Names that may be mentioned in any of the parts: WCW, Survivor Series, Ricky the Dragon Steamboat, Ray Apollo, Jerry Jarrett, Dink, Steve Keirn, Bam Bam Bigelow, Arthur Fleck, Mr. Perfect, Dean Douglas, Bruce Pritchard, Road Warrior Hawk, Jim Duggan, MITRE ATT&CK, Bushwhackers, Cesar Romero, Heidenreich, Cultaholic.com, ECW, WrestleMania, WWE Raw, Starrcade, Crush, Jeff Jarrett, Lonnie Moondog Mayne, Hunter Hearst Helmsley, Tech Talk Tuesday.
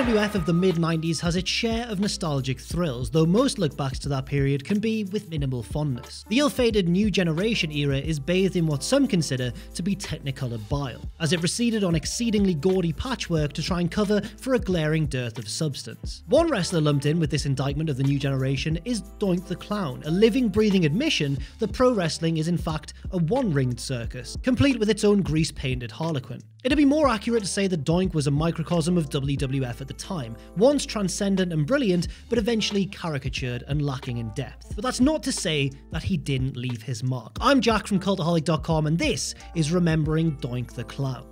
WWF of the mid-90s has its share of nostalgic thrills, though most lookbacks to that period can be with minimal fondness. The ill-fated New Generation era is bathed in what some consider to be technicolor bile, as it receded on exceedingly gaudy patchwork to try and cover for a glaring dearth of substance. One wrestler lumped in with this indictment of the New Generation is Doink the Clown, a living, breathing admission that pro wrestling is in fact a one-ringed circus, complete with its own grease-painted harlequin. It'd be more accurate to say that Doink was a microcosm of WWF at the time, once transcendent and brilliant, but eventually caricatured and lacking in depth. But that's not to say that he didn't leave his mark. I'm Jack from Cultaholic.com, and this is Remembering Doink the Clown.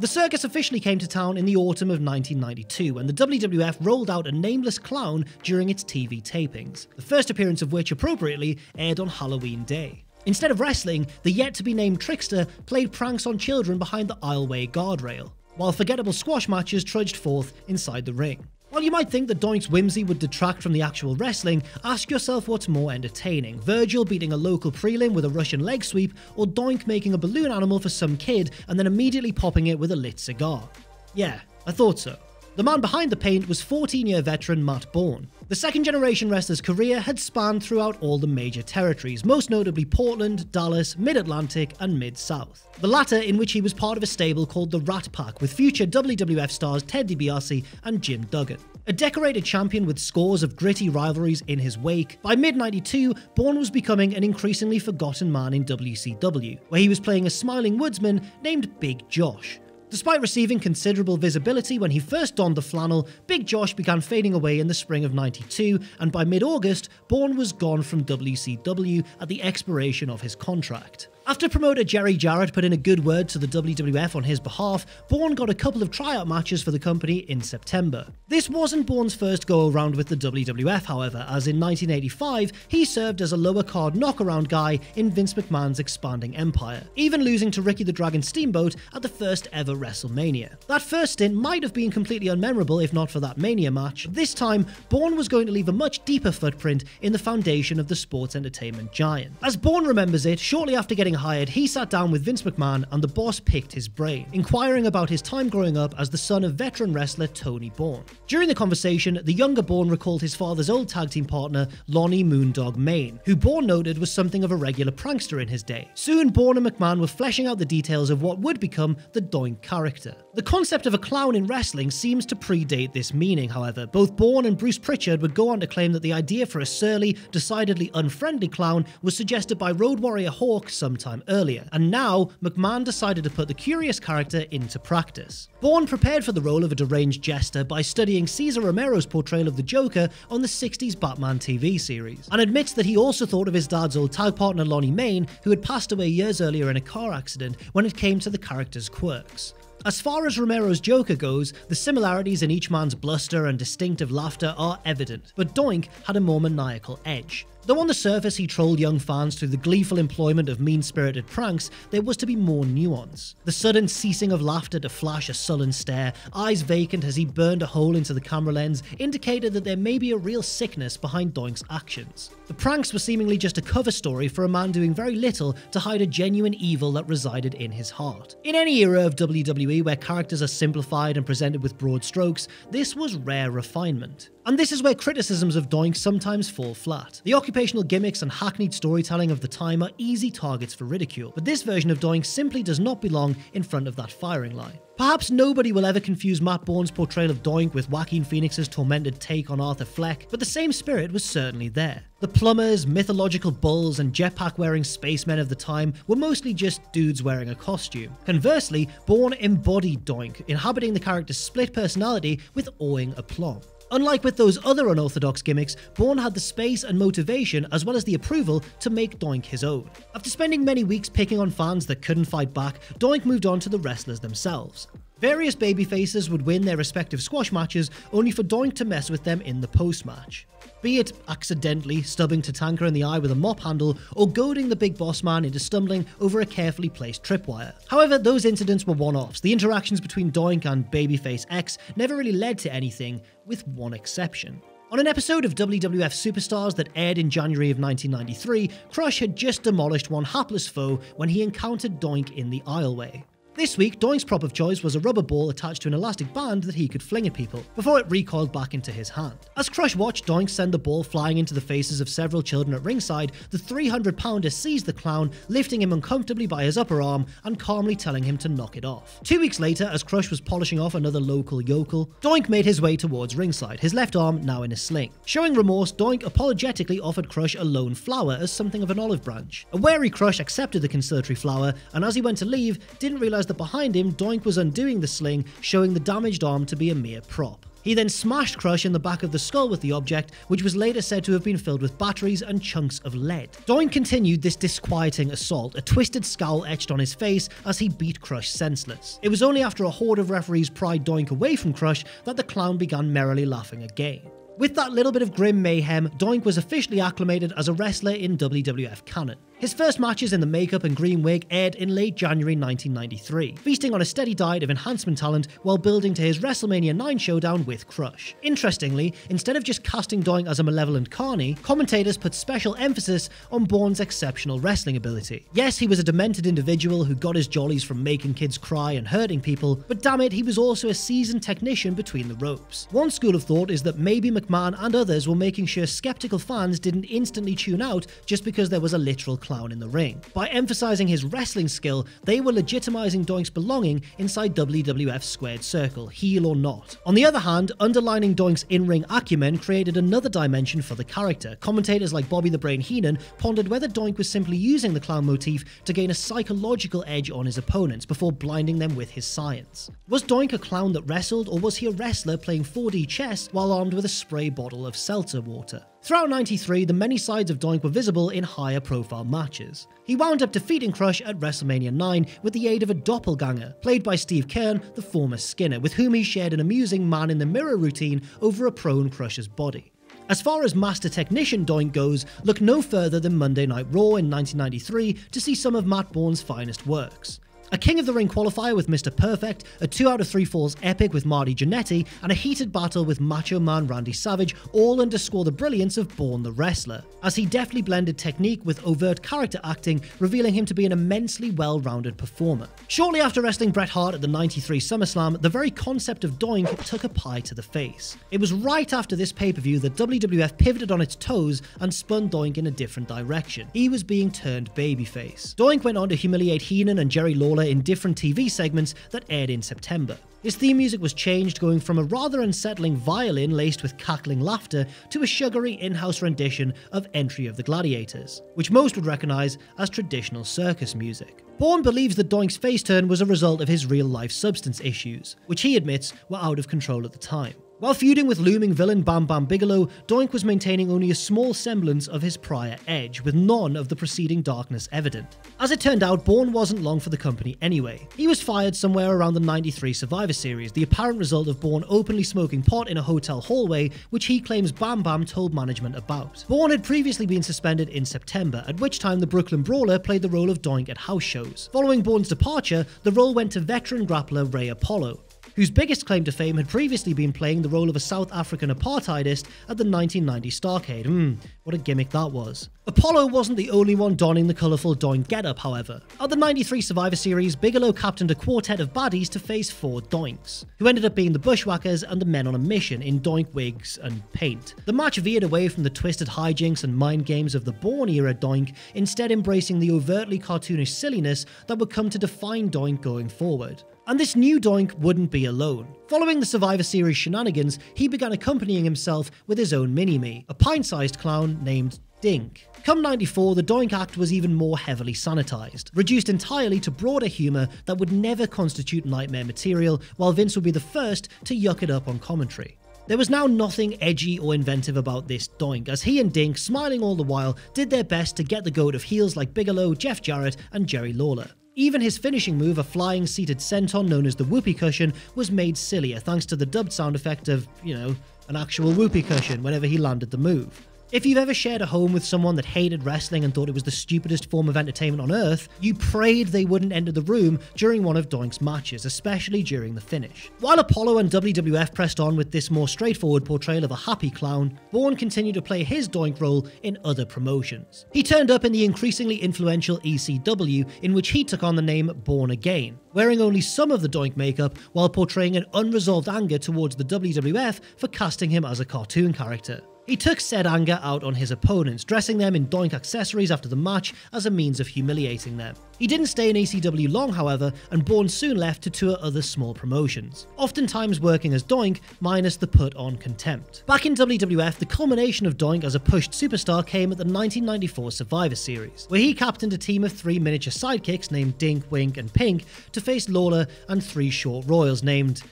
The circus officially came to town in the autumn of 1992, and the WWF rolled out a nameless clown during its TV tapings, the first appearance of which, appropriately, aired on Halloween Day. Instead of wrestling, the yet-to-be-named trickster played pranks on children behind the aisleway guardrail, while forgettable squash matches trudged forth inside the ring. While you might think that Doink's whimsy would detract from the actual wrestling, ask yourself what's more entertaining: Virgil beating a local prelim with a Russian leg sweep, or Doink making a balloon animal for some kid and then immediately popping it with a lit cigar. Yeah, I thought so. The man behind the paint was 14-year veteran Matt Borne. The second-generation wrestler's career had spanned throughout all the major territories, most notably Portland, Dallas, Mid-Atlantic, and Mid-South, the latter in which he was part of a stable called the Rat Pack with future WWF stars Ted DiBiase and Jim Duggan. A decorated champion with scores of gritty rivalries in his wake, by mid-92, Borne was becoming an increasingly forgotten man in WCW, where he was playing a smiling woodsman named Big Josh. Despite receiving considerable visibility when he first donned the flannel, Big Josh began fading away in the spring of '92, and by mid-August, Borne was gone from WCW at the expiration of his contract. After promoter Jerry Jarrett put in a good word to the WWF on his behalf, Borne got a couple of tryout matches for the company in September. This wasn't Borne's first go-around with the WWF, however, as in 1985, he served as a lower-card knockaround guy in Vince McMahon's expanding empire, even losing to Ricky the Dragon Steamboat at the first-ever WrestleMania. That first stint might have been completely unmemorable if not for that Mania match. This time, Borne was going to leave a much deeper footprint in the foundation of the sports entertainment giant. As Borne remembers it, shortly after getting hired, he sat down with Vince McMahon and the boss picked his brain, inquiring about his time growing up as the son of veteran wrestler Tony Borne. During the conversation, the younger Borne recalled his father's old tag team partner, Lonnie Moondog Mayne, who Borne noted was something of a regular prankster in his day. Soon, Borne and McMahon were fleshing out the details of what would become the Doink character. The concept of a clown in wrestling seems to predate this meaning, however. Both Borne and Bruce Pritchard would go on to claim that the idea for a surly, decidedly unfriendly clown was suggested by Road Warrior Hawk sometime earlier, and now McMahon decided to put the curious character into practice. Borne prepared for the role of a deranged jester by studying Cesar Romero's portrayal of the Joker on the 60s Batman TV series, and admits that he also thought of his dad's old tag partner Lonnie Mayne, who had passed away years earlier in a car accident, when it came to the character's quirks. As far as Romero's Joker goes, the similarities in each man's bluster and distinctive laughter are evident, but Doink had a more maniacal edge. Though on the surface he trolled young fans through the gleeful employment of mean-spirited pranks, there was to be more nuance. The sudden ceasing of laughter to flash a sullen stare, eyes vacant as he burned a hole into the camera lens, indicated that there may be a real sickness behind Doink's actions. The pranks were seemingly just a cover story for a man doing very little to hide a genuine evil that resided in his heart. In any era of WWE where characters are simplified and presented with broad strokes, this was rare refinement. And this is where criticisms of Doink sometimes fall flat. The occupational gimmicks and hackneyed storytelling of the time are easy targets for ridicule, but this version of Doink simply does not belong in front of that firing line. Perhaps nobody will ever confuse Matt Borne's portrayal of Doink with Joaquin Phoenix's tormented take on Arthur Fleck, but the same spirit was certainly there. The plumbers, mythological bulls, and jetpack-wearing spacemen of the time were mostly just dudes wearing a costume. Conversely, Borne embodied Doink, inhabiting the character's split personality with awing aplomb. Unlike with those other unorthodox gimmicks, Borne had the space and motivation as well as the approval to make Doink his own. After spending many weeks picking on fans that couldn't fight back, Doink moved on to the wrestlers themselves. Various babyfaces would win their respective squash matches, only for Doink to mess with them in the post-match. Be it accidentally stubbing Tatanka in the eye with a mop handle, or goading the big boss man into stumbling over a carefully placed tripwire. However, those incidents were one-offs. The interactions between Doink and Babyface X never really led to anything, with one exception. On an episode of WWF Superstars that aired in January of 1993, Crush had just demolished one hapless foe when he encountered Doink in the aisleway. This week, Doink's prop of choice was a rubber ball attached to an elastic band that he could fling at people, before it recoiled back into his hand. As Crush watched Doink send the ball flying into the faces of several children at ringside, the 300-pounder seized the clown, lifting him uncomfortably by his upper arm and calmly telling him to knock it off. 2 weeks later, as Crush was polishing off another local yokel, Doink made his way towards ringside, his left arm now in a sling. Showing remorse, Doink apologetically offered Crush a lone flower as something of an olive branch. A wary Crush accepted the conciliatory flower, and as he went to leave, didn't realize that behind him, Doink was undoing the sling, showing the damaged arm to be a mere prop. He then smashed Crush in the back of the skull with the object, which was later said to have been filled with batteries and chunks of lead. Doink continued this disquieting assault, a twisted scowl etched on his face as he beat Crush senseless. It was only after a horde of referees pried Doink away from Crush that the clown began merrily laughing again. With that little bit of grim mayhem, Doink was officially acclimated as a wrestler in WWF canon. His first matches in the makeup and green wig aired in late January 1993, feasting on a steady diet of enhancement talent while building to his WrestleMania 9 showdown with Crush. Interestingly, instead of just casting Doink as a malevolent carny, commentators put special emphasis on Borne's exceptional wrestling ability. Yes, he was a demented individual who got his jollies from making kids cry and hurting people, but damn it, he was also a seasoned technician between the ropes. One school of thought is that maybe McMahon and others were making sure skeptical fans didn't instantly tune out just because there was a literal clown in the ring. By emphasizing his wrestling skill, they were legitimizing Doink's belonging inside WWF's squared circle, heel or not. On the other hand, underlining Doink's in-ring acumen created another dimension for the character. Commentators like Bobby the Brain Heenan pondered whether Doink was simply using the clown motif to gain a psychological edge on his opponents before blinding them with his science. Was Doink a clown that wrestled, or was he a wrestler playing 4D chess while armed with a spray bottle of seltzer water? Throughout 93, the many sides of Doink were visible in higher profile matches. He wound up defeating Crush at WrestleMania 9 with the aid of a doppelganger, played by Steve Keirn, the former Skinner, with whom he shared an amusing man-in-the-mirror routine over a prone Crusher's body. As far as master technician Doink goes, look no further than Monday Night Raw in 1993 to see some of Matt Borne's finest works. A King of the Ring qualifier with Mr. Perfect, a 2 out of 3 falls epic with Marty Jannetty, and a heated battle with Macho Man Randy Savage all underscore the brilliance of Borne the Wrestler, as he deftly blended technique with overt character acting, revealing him to be an immensely well-rounded performer. Shortly after wrestling Bret Hart at the 93 SummerSlam, the very concept of Doink took a pie to the face. It was right after this pay-per-view that WWF pivoted on its toes and spun Doink in a different direction. He was being turned babyface. Doink went on to humiliate Heenan and Jerry Lawler in different TV segments that aired in September. His theme music was changed, going from a rather unsettling violin laced with cackling laughter to a sugary in-house rendition of Entry of the Gladiators, which most would recognize as traditional circus music. Borne believes that Doink's face turn was a result of his real-life substance issues, which he admits were out of control at the time. While feuding with looming villain Bam Bam Bigelow, Doink was maintaining only a small semblance of his prior edge, with none of the preceding darkness evident. As it turned out, Borne wasn't long for the company anyway. He was fired somewhere around the 93 Survivor Series, the apparent result of Borne openly smoking pot in a hotel hallway, which he claims Bam Bam told management about. Borne had previously been suspended in September, at which time the Brooklyn Brawler played the role of Doink at house shows. Following Borne's departure, the role went to veteran grappler Ray Apollo, whose biggest claim to fame had previously been playing the role of a South African apartheidist at the 1990 Starrcade. What a gimmick that was. Apollo wasn't the only one donning the colourful Doink getup, however. At the 93 Survivor Series, Bigelow captained a quartet of baddies to face 4 Doinks, who ended up being the Bushwhackers and the Men on a Mission in Doink wigs and paint. The match veered away from the twisted hijinks and mind games of the Borne-era Doink, instead embracing the overtly cartoonish silliness that would come to define Doink going forward. And this new Doink wouldn't be alone. Following the Survivor Series shenanigans, he began accompanying himself with his own mini-me, a pint-sized clown named Dink. Come 94, the Doink act was even more heavily sanitized, reduced entirely to broader humor that would never constitute nightmare material, while Vince would be the first to yuck it up on commentary. There was now nothing edgy or inventive about this Doink, as he and Dink, smiling all the while, did their best to get the goat of heels like Bigelow, Jeff Jarrett, and Jerry Lawler. Even his finishing move, a flying seated senton known as the whoopee cushion, was made sillier thanks to the dubbed sound effect of, you know, an actual whoopee cushion whenever he landed the move. If you've ever shared a home with someone that hated wrestling and thought it was the stupidest form of entertainment on earth, you prayed they wouldn't enter the room during one of Doink's matches, especially during the finish. While Apollo and WWF pressed on with this more straightforward portrayal of a happy clown, Borne continued to play his Doink role in other promotions. He turned up in the increasingly influential ECW, in which he took on the name Born Again, wearing only some of the Doink makeup while portraying an unresolved anger towards the WWF for casting him as a cartoon character. He took said anger out on his opponents, dressing them in Doink accessories after the match as a means of humiliating them. He didn't stay in ECW long, however, and Borne soon left to tour other small promotions, oftentimes working as Doink, minus the put-on contempt. Back in WWF, the culmination of Doink as a pushed superstar came at the 1994 Survivor Series, where he captained a team of 3 miniature sidekicks named Dink, Wink, and Pink to face Lawler and 3 short royals named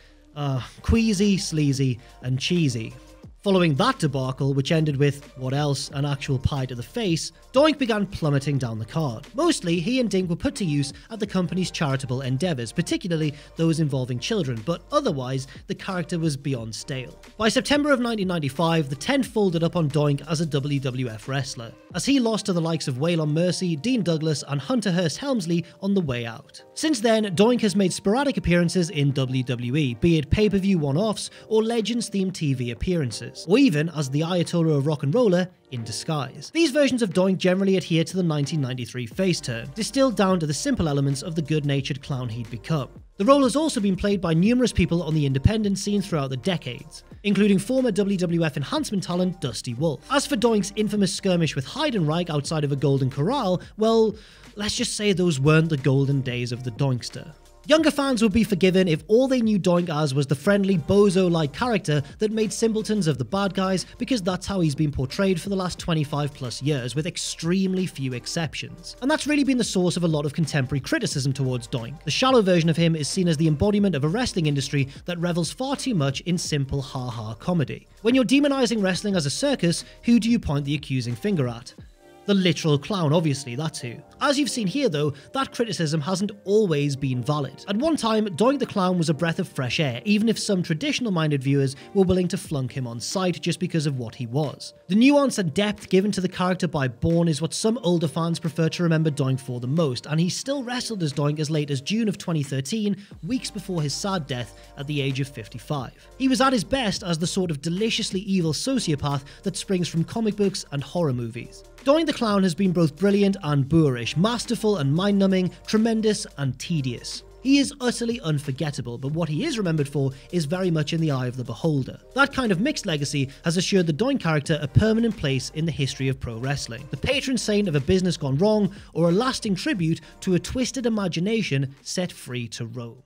Queasy, Sleazy, and Cheesy. Following that debacle, which ended with, what else, an actual pie to the face, Doink began plummeting down the card. Mostly, he and Dink were put to use at the company's charitable endeavours, particularly those involving children, but otherwise, the character was beyond stale. By September of 1995, the tent folded up on Doink as a WWF wrestler, as he lost to the likes of Waylon Mercy, Dean Douglas, and Hunter Hearst Helmsley on the way out. Since then, Doink has made sporadic appearances in WWE, be it pay-per-view one-offs or Legends-themed TV appearances, or even as the Ayatollah of Rock and Roller in disguise. These versions of Doink generally adhere to the 1993 face turn, distilled down to the simple elements of the good-natured clown he'd become. The role has also been played by numerous people on the independent scene throughout the decades, including former WWF enhancement talent Dusty Wolf. As for Doink's infamous skirmish with Heidenreich outside of a Golden Corral, well, let's just say those weren't the golden days of the Doinkster. Younger fans would be forgiven if all they knew Doink as was the friendly, bozo-like character that made simpletons of the bad guys, because that's how he's been portrayed for the last 25-plus years, with extremely few exceptions. And that's really been the source of a lot of contemporary criticism towards Doink. The shallow version of him is seen as the embodiment of a wrestling industry that revels far too much in simple ha-ha comedy. When you're demonizing wrestling as a circus, who do you point the accusing finger at? The literal clown, obviously, that's who. As you've seen here, though, that criticism hasn't always been valid. At one time, Doink the Clown was a breath of fresh air, even if some traditional-minded viewers were willing to flunk him on sight just because of what he was. The nuance and depth given to the character by Borne is what some older fans prefer to remember Doink for the most, and he still wrestled as Doink as late as June of 2013, weeks before his sad death at the age of 55. He was at his best as the sort of deliciously evil sociopath that springs from comic books and horror movies. Doink the Clown has been both brilliant and boorish, masterful and mind-numbing, tremendous and tedious. He is utterly unforgettable, but what he is remembered for is very much in the eye of the beholder. That kind of mixed legacy has assured the Doink character a permanent place in the history of pro wrestling, the patron saint of a business gone wrong, or a lasting tribute to a twisted imagination set free to roam.